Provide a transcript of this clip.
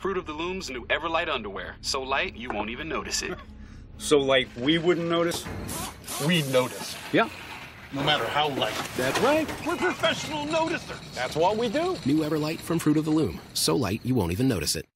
Fruit of the Loom's new Everlight underwear. So light, you won't even notice it. So light, we wouldn't notice? We'd notice. Yeah. No matter how light. That's right. We're professional noticers. That's what we do. New Everlight from Fruit of the Loom. So light, you won't even notice it.